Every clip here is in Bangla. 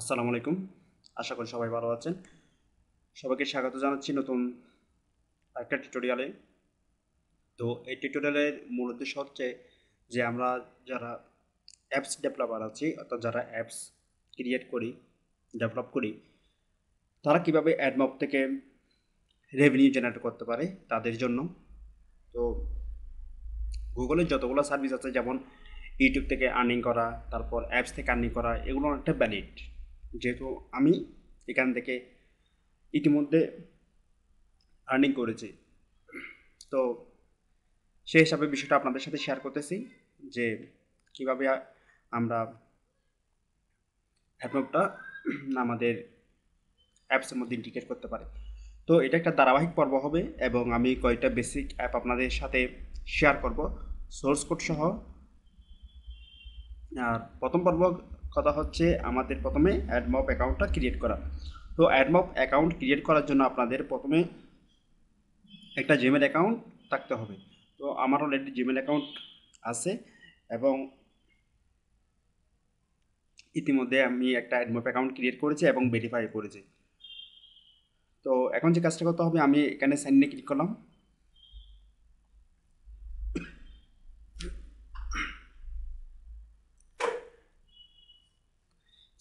আসসালামু আলাইকুম আশা করি সবাই ভালো আছেন সবাইকে স্বাগত জানাচ্ছি নতুন একটা টিউটোরিয়ালে তো এই টিউটোরিয়ালের মূল উদ্দেশ্য হচ্ছে যে আমরা যারা অ্যাপস ডেভেলপার আছি অর্থাৎ যারা অ্যাপস ক্রিয়েট করি ডেভেলপ করি তারা কিভাবে অ্যাডমব থেকে রেভিনিউ জেনারেট করতে পারে তাদের জন্য তো গুগলের যতগুলো সার্ভিস আছে যেমন ইউটিউব থেকে আর্নিং করা তারপর অ্যাপস থেকে আর্নিং করা এগুলো একটা ভ্যালিড যেহেতু আমি এখান থেকে ইতিমধ্যে আর্নিং করেছি তো সেই হিসাবে বিষয়টা আপনাদের সাথে শেয়ার করতেছি যে কীভাবে আমরা অ্যাডমবটা আমাদের অ্যাপসের মধ্যে ইন্টিগ্রেট করতে পারি তো এটা একটা ধারাবাহিক পর্ব হবে এবং আমি কয়েকটা বেসিক অ্যাপ আপনাদের সাথে শেয়ার করব সোর্স কোড সহ আর প্রথম পর্ব কথা হচ্ছে আমাদের প্রথমে অ্যাডমব অ্যাকাউন্টটা ক্রিয়েট করা তো অ্যাডমব অ্যাকাউন্ট ক্রিয়েট করার জন্য আপনাদের প্রথমে একটা জিমেল অ্যাকাউন্ট থাকতে হবে তো আমার অলরেডি জিমেল অ্যাকাউন্ট আছে এবং ইতিমধ্যে আমি একটা অ্যাডমব অ্যাকাউন্ট ক্রিয়েট করেছি এবং ভেরিফাই করেছি তো এখন যে কাজটা করতে হবে আমি এখানে সাইন ইন ক্লিক করলাম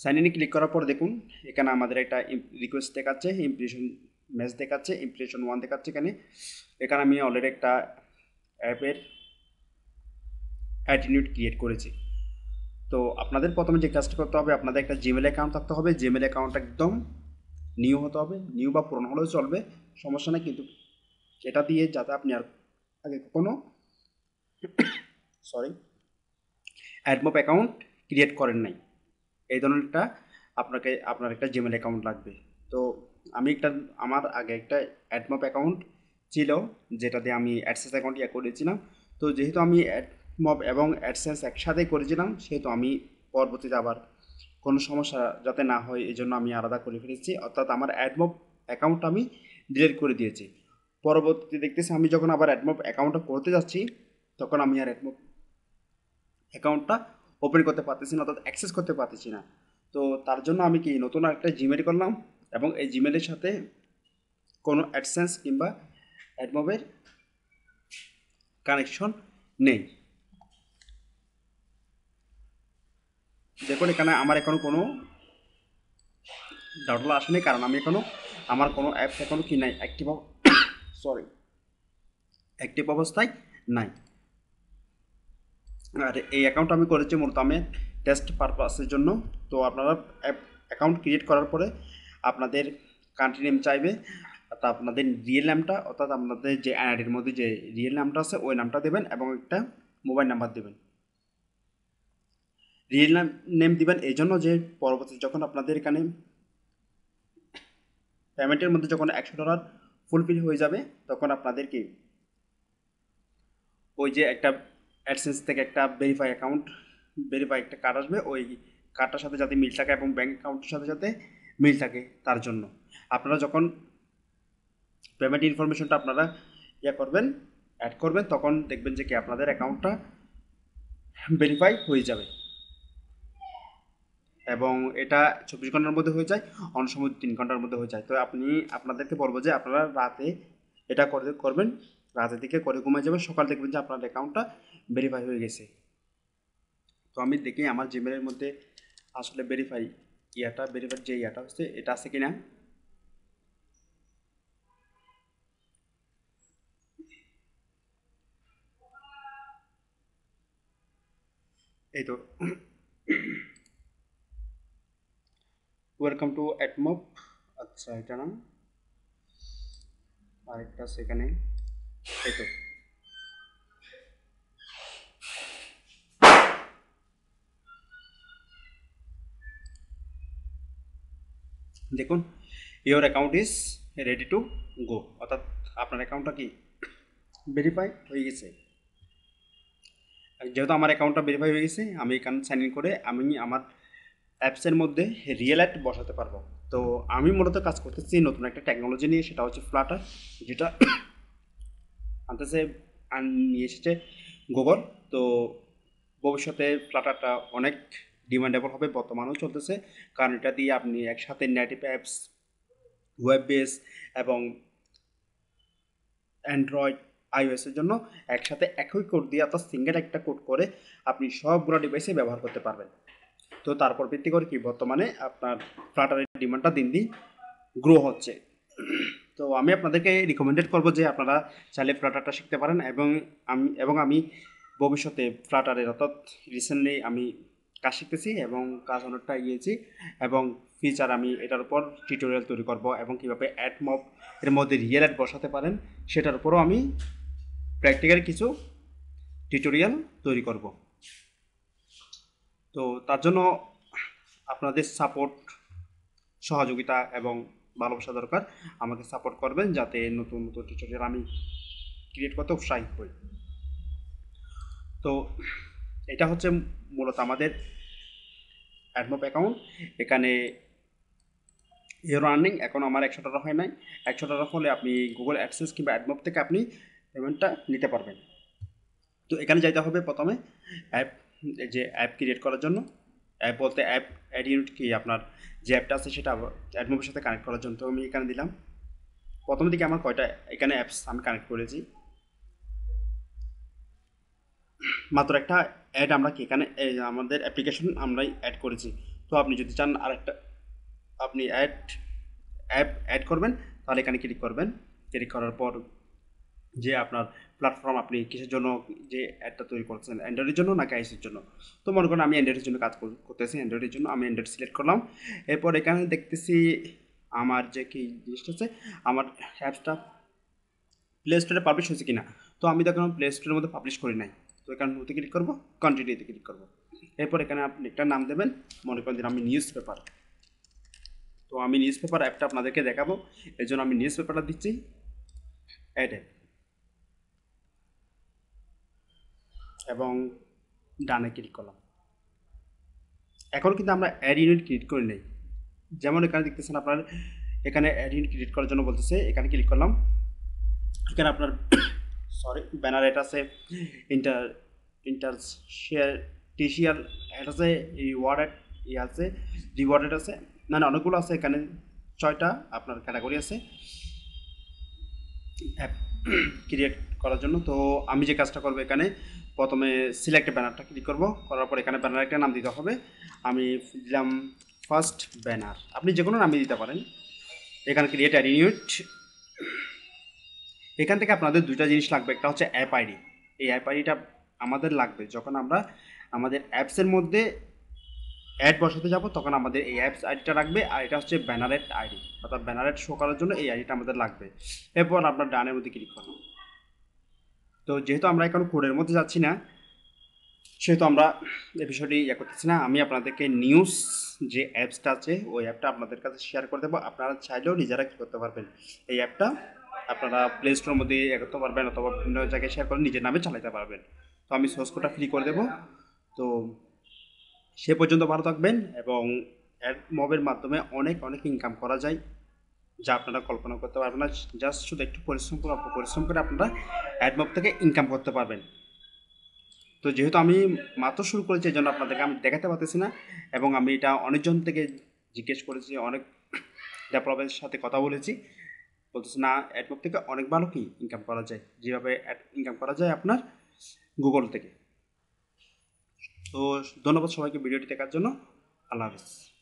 সাইন ইনে ক্লিক করার পর দেখুন এখানে আমাদের একটা রিকোয়েস্ট দেখাচ্ছে ইমপ্রেশন ম্যাচ দেখাচ্ছে ইমপ্রেশন ওয়ান দেখাচ্ছে এখানে এখানে আমি অলরেডি একটা অ্যাপের অ্যাটিটিউড ক্রিয়েট করেছি তো আপনাদের প্রথমে যে কাজটা করতে হবে আপনাদের একটা জিমেল অ্যাকাউন্ট থাকতে হবে জিমেল অ্যাকাউন্ট একদম নিউ হতে হবে নিউ বা পুরনো হলেও চলবে সমস্যা নেই কিন্তু এটা দিয়ে যাতে আপনি আর আগে কোনো অ্যাডমব অ্যাকাউন্ট ক্রিয়েট করেন নাই এই ধরনের একটা আপনার একটা জিমেল অ্যাকাউন্ট লাগবে তো আমি একটা আমার আগে একটা অ্যাডমব অ্যাকাউন্ট ছিল যেটাতে আমি অ্যাডসেন্স অ্যাকাউন্ট ইয়ে করেছিলাম তো যেহেতু আমি অ্যাডমব এবং অ্যাডসেন্স একসাথে করেছিলাম সেহেতু আমি পরবর্তীতে আবার কোনো সমস্যা যাতে না হয় এই জন্য আমি আলাদা করে ফেলেছি অর্থাৎ আমার অ্যাডমব অ্যাকাউন্ট আমি ডিলিট করে দিয়েছি পরবর্তীতে দেখতেছি আমি যখন আবার অ্যাডমব অ্যাকাউন্টটা করতে যাচ্ছি তখন আমি আর অ্যাডমব অ্যাকাউন্টটা ওপেন করতে পারতেছি না অর্থাৎ অ্যাক্সেস করতে পারতেছি না তো তার জন্য আমি কি নতুন একটা জিমেল করলাম এবং এই জিমেলের সাথে কোনো অ্যাডসেন্স কিংবা অ্যাডমবের কানেকশন নেই দেখুন এখানে আমার এখনও কোনো ডাউটলা আসেনি কারণ আমি এখনও আমার কোনো অ্যাপস এখনও কি নাই অ্যাক্টিভ অবস্থায় নাই আর এই অ্যাকাউন্ট আমি করেছি মূলত আমি টেস্ট পারপাসের জন্য তো আপনারা অ্যাকাউন্ট ক্রিয়েট করার পরে আপনাদের কান্ট্রি নেম চাইবে তা আপনাদের রিয়েল নামটা অর্থাৎ আপনাদের যে এনআইডির মধ্যে যে রিয়েল নামটা আছে ওই নামটা দেবেন এবং একটা মোবাইল নাম্বার দেবেন রিয়েল নেম দেবেন এই জন্য যে পরবর্তী যখন আপনাদের এখানে পেমেন্টের মধ্যে যখন $100 ফুলফিল হয়ে যাবে তখন আপনাদেরকে ওই যে একটা অ্যাডসেন্স থেকে একটা ভেরিফাই একটা কার্ড আসবে ওই কার্ডটার সাথে যাতে মিল থাকে এবং ব্যাঙ্ক অ্যাকাউন্টের সাথে যাতে মিল থাকে তার জন্য আপনারা যখন পেমেন্ট ইনফরমেশনটা আপনারা করবেন অ্যাড করবেন তখন দেখবেন যে কি আপনাদের অ্যাকাউন্টটা ভেরিফাই হয়ে যাবে এবং এটা 24 ঘন্টার মধ্যে হয়ে যায় অন্য সময় 3 ঘন্টার মধ্যে হয়ে যায় তো আপনাদেরকে বলবো যে আপনারা রাতে এটা করবেন রাতের দিকে করে ঘুমায় যাবেন সকাল দেখবেন যে আপনার অ্যাকাউন্টটা ভেরিফাই হয়ে গেছে তো আমি দেখি আমার জিমেলের মধ্যে আসলে ভেরিফাই যে ইয়াটা হচ্ছে এটা আছে কিনা এই তো ওয়েলকাম টু AdMob আচ্ছা এটা না আরেকটা আছে এখানে এই তো দেখুন your account is ready to go অর্থাৎ আপনার অ্যাকাউন্টটা কি ভেরিফাই হয়ে গেছে যেহেতু আমার অ্যাকাউন্টটা ভেরিফাই হয়ে গেছে আমি এখানে সাইন ইন করে আমি আমার অ্যাপসের মধ্যে রিয়েল অ্যাড বসাতে পারবো তো আমি মূলত কাজ করতেছি নতুন একটা টেকনোলজি নিয়ে সেটা হচ্ছে ফ্লাটার যেটা নিয়ে এসেছে গুগল তো ভবিষ্যতে ফ্লাটারটা অনেক ডিমান্ডেবল হবে, বর্তমানেও চলতেছে। কারণ এটা দিয়ে আপনি একসাথে নেটিভ অ্যাপস, ওয়েব বেস এবং অ্যান্ড্রয়েড আইওএসের জন্য একসাথে একই কোড দিয়ে অর্থাৎ সিঙ্গেল একটা কোড করে আপনি সবগুলো ডিভাইসে ব্যবহার করতে পারবেন। তো তারপর ভিত্তি করে কি বর্তমানে আপনার ফ্লাটারের ডিমান্ডটা দিন দিন গ্রো হচ্ছে। তো আমি আপনাদেরকে রিকমেন্ডেড করবো যে আপনারা চাইলে ফ্লাটারটা শিখতে পারেন। এবং আমি ভবিষ্যতে ফ্লাটারের অর্থাৎ রিসেন্টলি আমি কাজ শিখতেছি এবং কাজ অনেকটা এগিয়েছি এবং ফিচার আমি এটার উপর টিউটোরিয়াল তৈরি করব এবং কীভাবে AdMob এর মধ্যে রিয়েল অ্যাড বসাতে পারেন সেটার উপরও আমি প্র্যাকটিক্যাল কিছু টিউটোরিয়াল তৈরি করব। তো তার জন্য আপনাদের সাপোর্ট, সহযোগিতা এবং ভালোবাসা দরকার। আমাকে সাপোর্ট করবেন যাতে নতুন নতুন টিউটোরিয়াল আমি ক্রিয়েট করতে উৎসাহিত হই। তো এটা হচ্ছে মূলত আমাদের AdMob অ্যাকাউন্ট। এখানে ইয়ার আর্নিং এখন আমার $100 হয় নাই। $100 হলে আপনি গুগল অ্যাডসেন্স কিংবা AdMob থেকে আপনি পেমেন্টটা নিতে পারবেন। তো এখানে যাইতে হবে প্রথমে অ্যাপ, যে অ্যাপ ক্রিয়েট করার জন্য, অ্যাপ বলতে অ্যাপ অ্যাড ইউনিট কি আপনার যে অ্যাপটা আছে সেটা AdMob-এর সাথে কানেক্ট করার জন্য। তো আমি এখানে দিলাম প্রথম দিকে আমার কয়টা এখানে অ্যাপস আমি কানেক্ট করেছি, মাত্র একটা অ্যাড আমরা কি এখানে আমাদের অ্যাপ্লিকেশন আমরাই অ্যাড করেছি। তো আপনি যদি চান আরেকটা আপনি অ্যাপ অ্যাড করবেন তাহলে এখানে ক্লিক করবেন। ক্লিক করার পর যে আপনার প্ল্যাটফর্ম আপনি কিসের জন্য যে অ্যাডটা তৈরি করছেন, অ্যান্ড্রয়েডের জন্য নাকি আইওএসের জন্য। তো মনে করেন আমি অ্যান্ড্রয়েডের জন্য কাজ করতেছি, অ্যান্ড্রয়েডের জন্য আমি অ্যান্ড্রয়েড সিলেক্ট করলাম। এরপর এখানে দেখতেছি আমার যে কি জিনিসটা আছে, আমার অ্যাপসটা প্লে স্টোরে পাবলিশ হয়েছে কিনা। তো আমি দেখুন প্লে স্টোরের মধ্যে পাবলিশ করি নাই। তো এখানে ওতে ক্লিক করবো, কন্টিনিউতে ক্লিক করবো। এরপর এখানে আপনি একটা নাম দেবেন, মনে করেন আমি নিউজ পেপার। তো আমি নিউজ পেপার অ্যাপটা আপনাদেরকে দেখাবো, এই জন্য আমি নিউজ পেপারটা দিচ্ছি অ্যাড অ্যাপ এবং ডানে ক্লিক করলাম। এখন কিন্তু আমরা অ্যাড ইউনিট ক্রিয়েট করে নেই, যেমন এখানে দেখতেছেন আপনার এখানে অ্যাড ইউনিট ক্রিয়েট করার জন্য বলতেছে, এখানে ক্লিক করলাম। এখানে আপনার ব্যানার এটা আছে, ইন্টারটিশিয়াল এটা আছে, রিওয়ার্ডেড ইয়ে আছে, রিওয়ার্ডেড আছে, না অনেকগুলো আছে। এখানে 6টা আপনার ক্যাটাগরি আছে অ্যাপ ক্রিয়েট করার জন্য। তো আমি যে কাজটা করবো এখানে প্রথমে সিলেক্ট ব্যানারটা ক্লিক করবো, করার পর এখানে ব্যানার একটা নাম দিতে হবে। আমি দিলাম ফার্স্ট ব্যানার, আপনি যে কোনো নামই দিতে পারেন। এখানে ক্রিয়েট অ্যাড ইউনিট, এখান থেকে আপনাদের 2টা জিনিস লাগবে। একটা হচ্ছে অ্যাপ আইডি, এই অ্যাপ আইডিটা আমাদের লাগবে যখন আমরা আমাদের অ্যাপসের মধ্যে অ্যাড বসাতে যাব, তখন আমাদের এই অ্যাপস আইডিটা লাগবে। আর এটা হচ্ছে ব্যানারেট আইডি, অর্থাৎ ব্যানারেট শো করার জন্য এই আইডিটা আমাদের লাগবে। এরপর আপনার ডানের মধ্যে ক্লিক করুন। তো যেহেতু আমরা এখন কোডের মধ্যে যাচ্ছি না, সেহেতু আমরা এই বিষয়টি ইয়ে করতেছি না। আমি আপনাদেরকে নিউজ যে অ্যাপসটা আছে ওই অ্যাপটা আপনাদের কাছে শেয়ার করে দেবো। আপনারা চাইলেও নিজেরা কী করতে পারবেন, এই অ্যাপটা আপনারা প্লে স্টোরের মধ্যে ইয়ে করতে পারবেন অথবা বিভিন্ন জায়গায় শেয়ার করে নিজের নামে চালাতে পারবেন। তো আমি সোর্স কোডটা ফ্রি করে দেবো। তো সে পর্যন্ত ভালো থাকবেন এবং AdMob-এর মাধ্যমে অনেক অনেক ইনকাম করা যায় যা আপনারা কল্পনা করতে পারবেন না। জাস্ট শুধু একটু পরিশ্রম করে আপনারা AdMob থেকে ইনকাম করতে পারবেন। তো যেহেতু আমি মাত্র শুরু করেছি এই জন্য আপনাদেরকে আমি দেখাতে পারতেছি না এবং আমি এটা অনেকজন থেকে জিজ্ঞেস করেছি, অনেক ডেভেলপারের সাথে কথা বলেছি, বলতেছে না AdMob থেকে অনেক ভালো কি ইনকাম করা যায়, যেভাবে ইনকাম করা যায় আপনার গুগল থেকে। তো ধন্যবাদ সবাইকে ভিডিওটি দেখার জন্য। আল্লাহ হাফেজ।